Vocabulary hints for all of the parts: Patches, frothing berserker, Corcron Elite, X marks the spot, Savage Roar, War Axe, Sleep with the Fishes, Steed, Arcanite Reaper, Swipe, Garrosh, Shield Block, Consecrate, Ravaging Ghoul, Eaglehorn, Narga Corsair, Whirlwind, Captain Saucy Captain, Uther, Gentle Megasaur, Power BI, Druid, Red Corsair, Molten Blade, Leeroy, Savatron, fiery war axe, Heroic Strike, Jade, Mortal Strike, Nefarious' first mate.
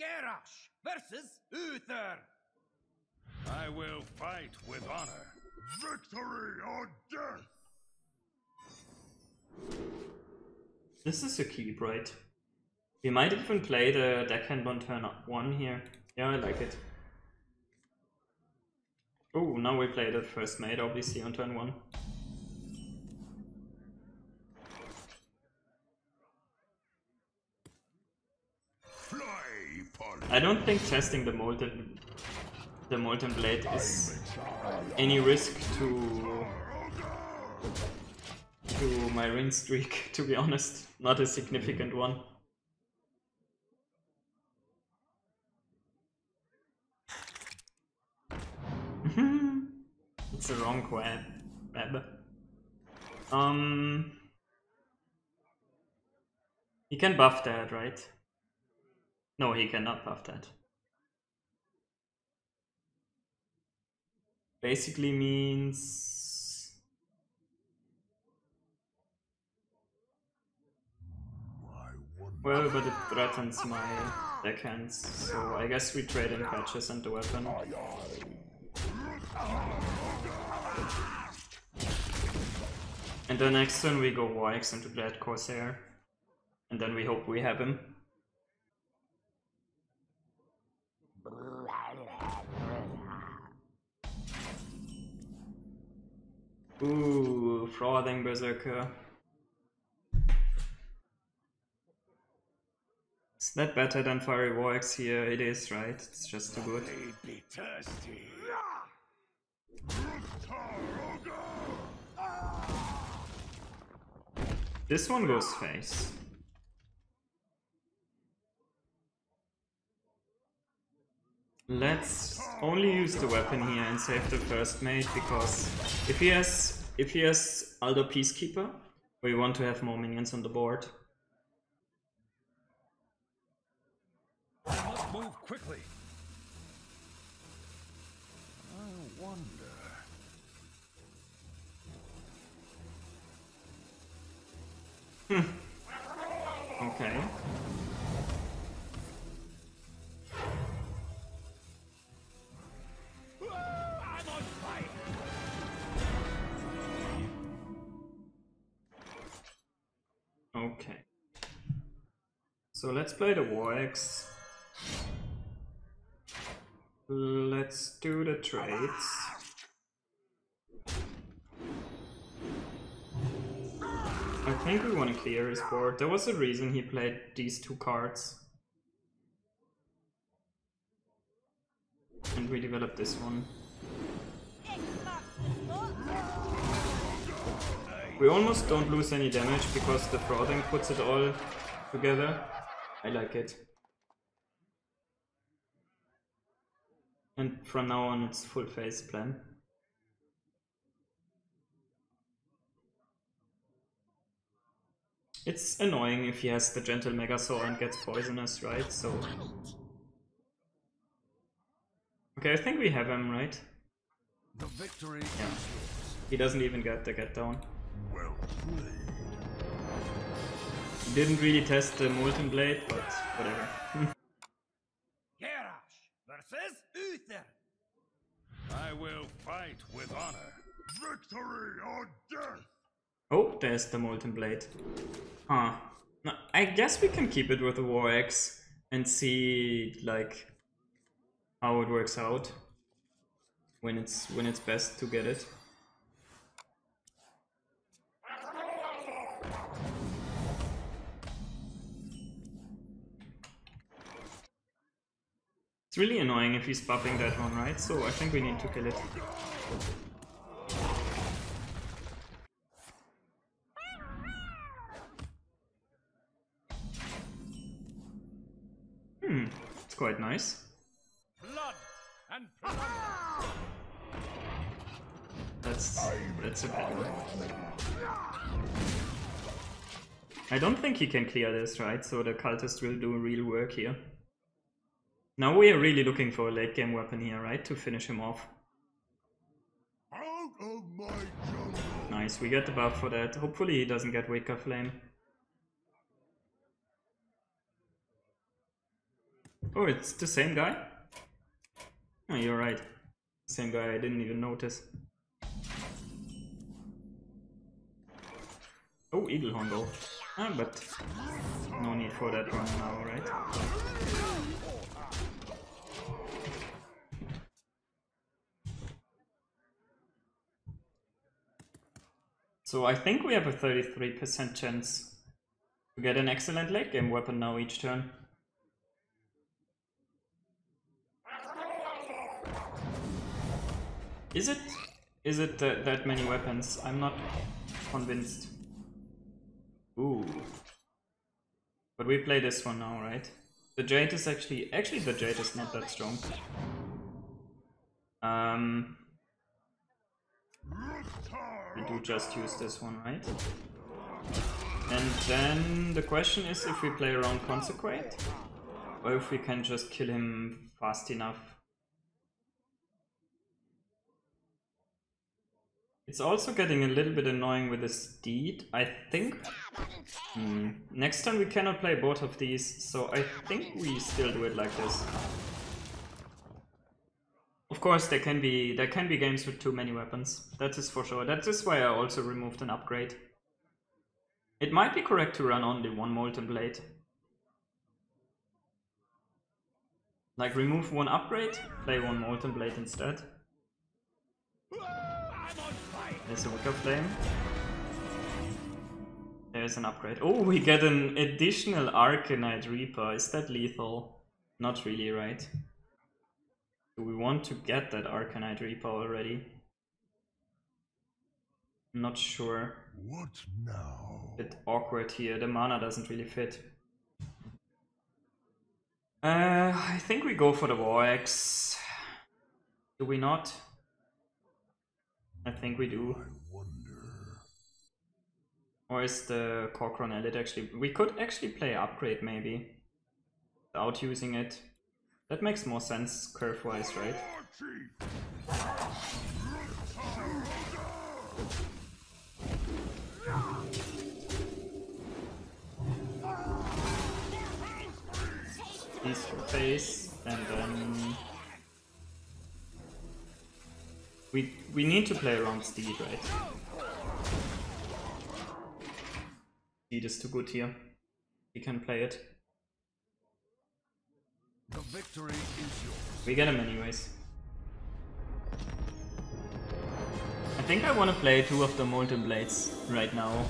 Garrosh versus Uther. I will fight with honor. Victory or death! This is a keep, right? We might even play the deckhand on turn 1 here. Yeah, I like it. Oh, now we play the first mate, obviously, on turn 1. I don't think testing the molten blade is any risk to my win streak, to be honest. Not a significant one. It's the wrong grab. He can buff that, right? No, he cannot buff that. Basically means well, but it threatens my deckhands, so I guess we trade in patches and the weapon. And the next turn we go War Axe into Red Corsair, and then we hope we have him. Ooh, frothing berserker. Is that better than fiery war axe here? It is, right? It's just too good. This one goes face. Let's only use the weapon here and save the first mate, because if he has Aldo Peacekeeper, we want to have more minions on the board. I must move quickly. I wonder. Okay. Okay, so let's play the War Axe. Let's do the trades. I think we want to clear his board. There was a reason he played these two cards. And we developed this one. We almost don't lose any damage because the frothing puts it all together. I like it. And from now on it's full phase plan. It's annoying if he has the Gentle Megasaur and gets poisonous, right? So... okay, I think we have him, right? The victory. Yeah. He doesn't even get the get down. Well played. Didn't really test the Molten Blade, but whatever. Garrosh versus Uther. I will fight with honor. Victory or death. Oh, there's the Molten Blade. Huh. No, I guess we can keep it with the War Axe and see like how it works out when it's best to get it. It's really annoying if he's buffing that one, right? So I think we need to kill it. Hmm, it's quite nice. That's a bad one. I don't think he can clear this, right? So the cultist will do real work here. Now we are really looking for a late game weapon here, right? To finish him off. Out of my jungle. Nice, we get the buff for that. Hopefully he doesn't get Wicca Flame. Oh, it's the same guy? Oh, you're right. Same guy, I didn't even notice. Oh, Eaglehorn though. Ah, but no need for that one now, right? So I think we have a 33% chance to get an excellent late game weapon now each turn. Is it that many weapons? I'm not convinced. Ooh. But we play this one now, right? The Jade is actually the Jade is not that strong. We do just use this one, right? And then the question is if we play around Consecrate or if we can just kill him fast enough. It's also getting a little bit annoying with the Steed, I think. Next time we cannot play both of these, so I think we still do it like this. Of course, there can be games with too many weapons. That is for sure. That is why I also removed an upgrade. It might be correct to run only one Molten Blade. Like remove one upgrade, play one Molten Blade instead. There's a Wicker Flame. There's an upgrade. Oh, we get an additional Arcanite Reaper. Is that lethal? Not really, right? Do we want to get that Arcanite Reaper already? I'm not sure. What now? Bit awkward here. The mana doesn't really fit. I think we go for the War Axe. Do we not? I think we do. I wonder. Or is the Corcron Elite actually... We could actually play upgrade maybe. Without using it. That makes more sense curve-wise, right? These face and then... We need to play around Steed, right? Steed is too good here. We can play it. The victory is yours. We get him anyways. I think I want to play two of the Molten Blades right now,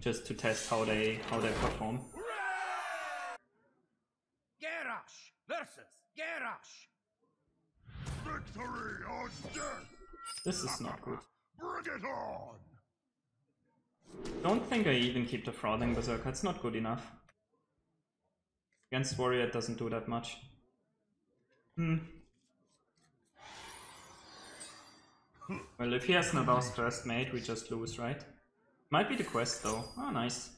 just to test how they perform. Garrosh versus Garrosh. Victory or death. This is not good. Bring it on. Don't think I even keep the Frothing Berserker, it's not good enough. Against Warrior it doesn't do that much. Well, if he has Nefarious' first mate, we just lose, right? Might be the quest though. Oh, nice.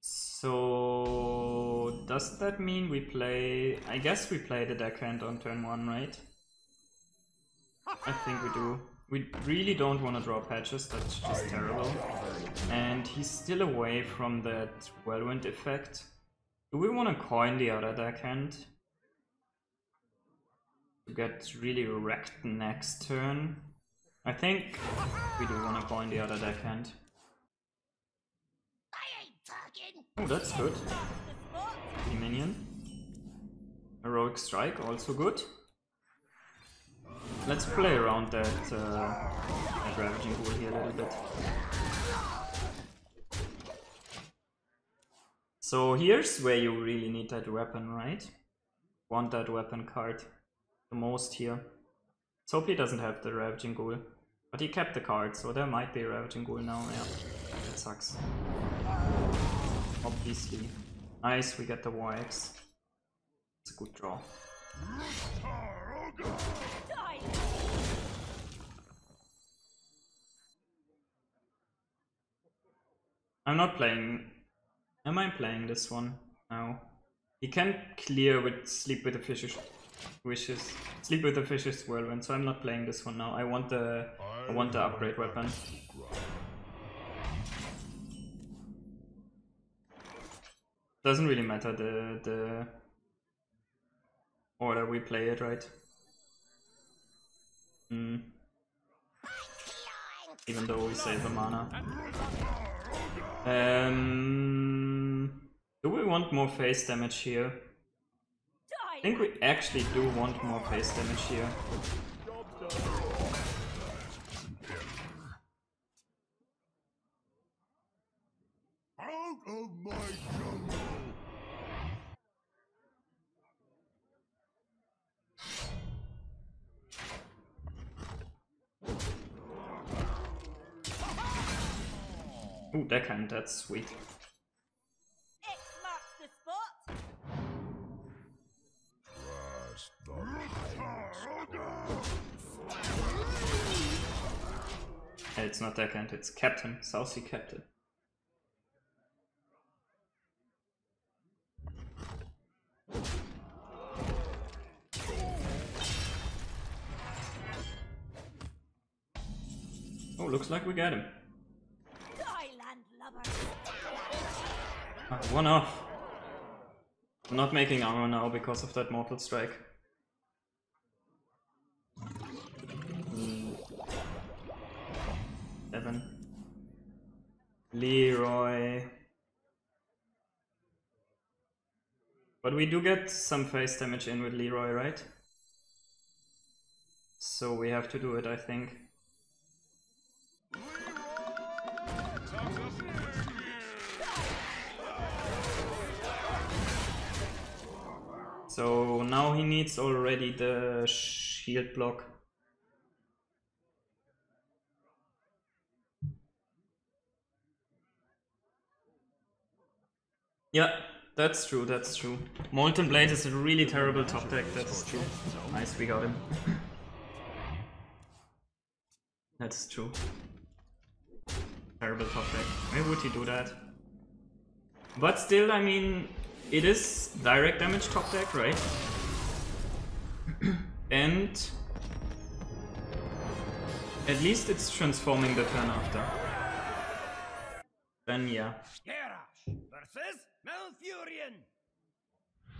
So... does that mean we play... I guess we play the deckhand on turn 1, right? I think we do. We really don't want to draw Patches, that's just terrible. And he's still away from that Whirlwind effect. Do we want to coin the other deckhand? To get really wrecked next turn? I think we do want to coin the other deckhand. Oh, that's good. Free minion. Heroic Strike, also good. Let's play around that, that Ravaging Ghoul here a little bit. So here's where you really need that weapon, right? Want that weapon card the most here. Let's hope he doesn't have the Ravaging Ghoul. But he kept the card, so there might be a Ravaging Ghoul now, yeah. That sucks. Obviously. Nice, we get the War Axe. It's a good draw. I'm not playing... Am I playing this one? No. He can clear with Sleep with the Fishes. Sleep with the Fishes Whirlwind, so I'm not playing this one now. I want the upgrade weapon. Doesn't really matter, the Or we play it right. Even though we save the mana. Do we want more face damage here? I think we actually do want more face damage here. Out of my jungle. Ooh, deckhand, that's sweet. X marks the spot. It's not deckhand, it's Captain, Saucy Captain. Oh, looks like we got him. Oh, one off. I'm not making armor now because of that Mortal Strike. Seven. Leeroy. But we do get some face damage in with Leeroy, right? So we have to do it, I think. So now he needs already the shield block. Yeah, that's true, that's true. Molten Blade is a really terrible top deck, that's true. Nice, we got him. That's true. Terrible top deck. Why would he do that? But still, I mean... it is direct damage top deck, right? And at least it's transforming the turn after. Then yeah. Garrosh versus Malfurion.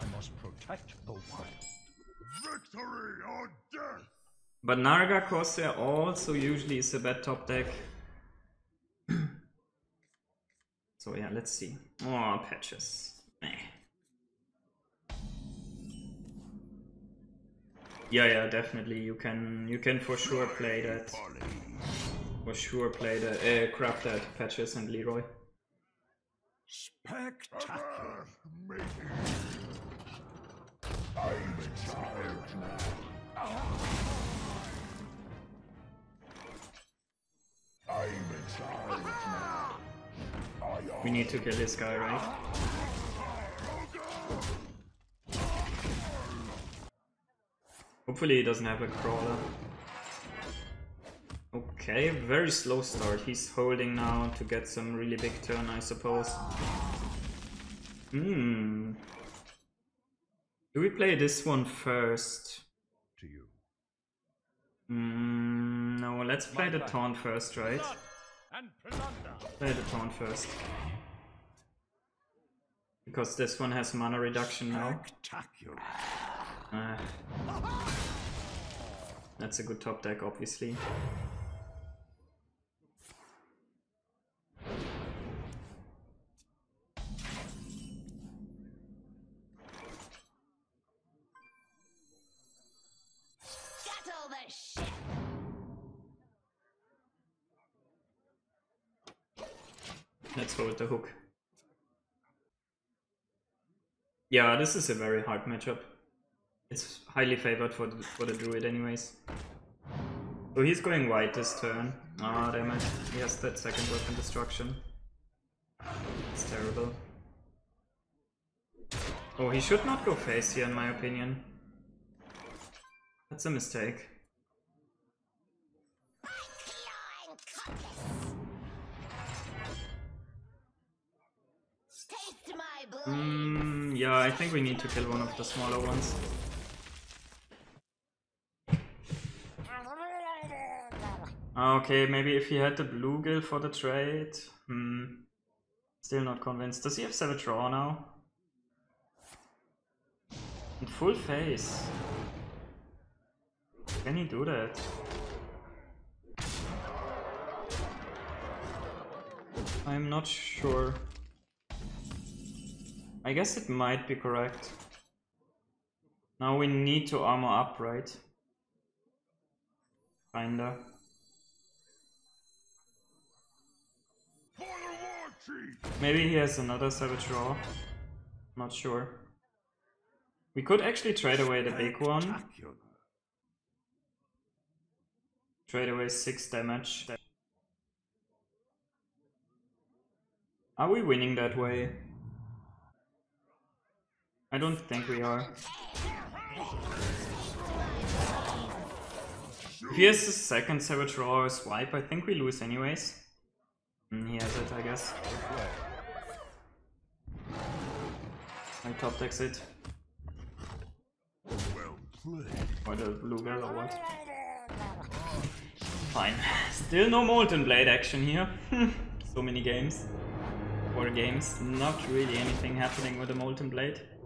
I must protect the wild. Victory or death. But Narga Corsair also usually is a bad top deck. So yeah, let's see. Oh, Patches. Yeah, definitely. You can for sure play that. For sure play that. Craft that, Patches and Leeroy. Spectacular. I'm tired now. We need to kill this guy, right? Hopefully he doesn't have a crawler. Okay, very slow start. He's holding now to get some really big turn, I suppose. Do we play this one first? To you. No, let's play the taunt first, right? Play the taunt first. Because this one has mana reduction now. That's a good top deck, obviously. Let's go with the hook. Yeah, this is a very hard matchup. It's highly favored for the druid anyways. So he's going white this turn. Ah, damn it. He has that second weapon destruction. It's terrible. Oh, he should not go face here in my opinion. That's a mistake. Yeah, I think we need to kill one of the smaller ones. Okay, maybe if he had the Bluegill for the trade. Still not convinced. Does he have Savatron now? In full face. Can he do that? I'm not sure. I guess it might be correct. Now we need to armor up, right? Kinda. Maybe he has another Savage Roar. Not sure. We could actually trade away the big one. Trade away 6 damage. Are we winning that way? I don't think we are. If he has the second Savage Roar or Swipe, I think we lose anyways. He has it, I guess. I top decks it. Or the Bluegill or what? Fine. Still no Molten Blade action here. So many games. 4 games. Not really anything happening with the Molten Blade.